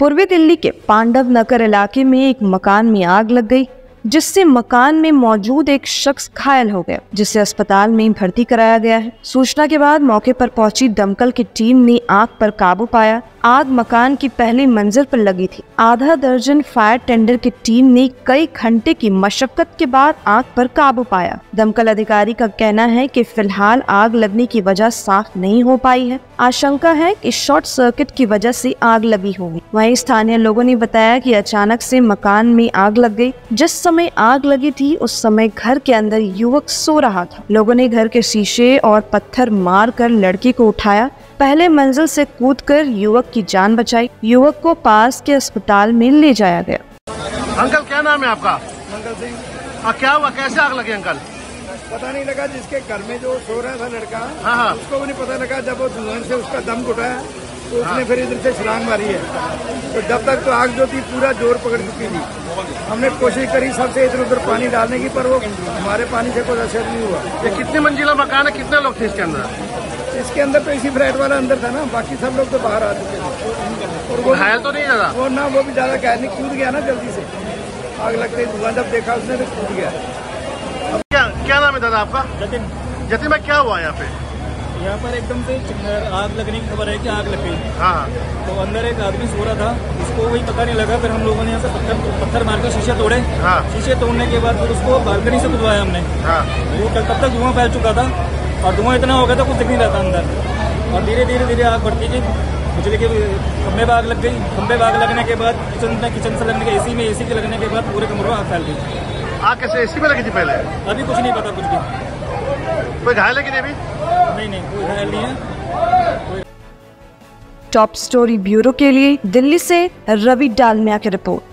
पूर्वी दिल्ली के पांडव नगर इलाके में एक मकान में आग लग गई, जिससे मकान में मौजूद एक शख्स घायल हो गया, जिसे अस्पताल में भर्ती कराया गया है। सूचना के बाद मौके पर पहुंची दमकल की टीम ने आग पर काबू पाया। आग मकान की पहली मंजिल पर लगी थी। आधा दर्जन फायर टेंडर की टीम ने कई घंटे की मशक्कत के बाद आग पर काबू पाया। दमकल अधिकारी का कहना है कि फिलहाल आग लगने की वजह साफ नहीं हो पाई है। आशंका है कि शॉर्ट सर्किट की वजह से आग लगी होगी। वहीं स्थानीय लोगों ने बताया कि अचानक से मकान में आग लग गई। जिस समय आग लगी थी उस समय घर के अंदर युवक सो रहा था। लोगों ने घर के शीशे और पत्थर मार कर लड़की को उठाया। पहले मंजिल से कूदकर युवक की जान बचाई। युवक को पास के अस्पताल में ले जाया गया। अंकल क्या नाम है आपका? मंगल सिंह। क्या हुआ, कैसे आग लगी अंकल? पता नहीं लगा, जिसके घर में जो सो रहा था लड़का, हाँ। उसको भी नहीं पता लगा, जब वो धुआं से उसका दम घुटाया तो उसने हाँ। फिर इधर से छलांग मारी है, तो जब तक तो आग जो थी पूरा जोर पकड़ चुकी थी। हमने कोशिश करी सबसे इधर उधर पानी डालने की, पर वो हमारे पानी से कोई असर नहीं हुआ। ये कितने मंजिला मकान है, कितने लोग थे इसके अंदर? इसके अंदर तो इसी फ्लैट वाला अंदर था ना, बाकी सब लोग तो बाहर आ चुके थे। और वो घायल तो नहीं था वो ना, वो भी ज्यादा घायल नहीं, कूद गया ना जल्दी से। आग लगते ही धुआं जब देखा उसने तो कूद गया। अब क्या नाम है दादा आपका? जतिन। जतिन में क्या हुआ यहाँ पे? यहाँ पर एकदम से आग लगने की खबर है कि आग लग गई। हाँ। तो अंदर एक आदमी सो रहा था, उसको वही पता नहीं लगा। फिर हम लोगों ने यहाँ से पत्थर मारकर शीशे तोड़े। शीशे तोड़ने के बाद फिर उसको बालकनी से कूदवाया हमने। वो तब तक धुआं फैल चुका था और धुआं इतना हो गया था कुछ दिख नहीं रहा था अंदर। और धीरे धीरे धीरे आग बढ़ती गई, बिजली के खंभे पर आग लग गई। खंभे पर आग लगने के बाद किचन से लगने के एसी में, एसी के लगने के बाद पूरे कमरों में आग फैल गई। आग कैसे एसी में लगी थी पहले? अभी कुछ नहीं पता, कुछ भी। कोई घायल है कि नहीं अभी? नहीं, कोई घायल नहीं है। टॉप स्टोरी ब्यूरो के लिए दिल्ली से रवि डालमिया की रिपोर्ट।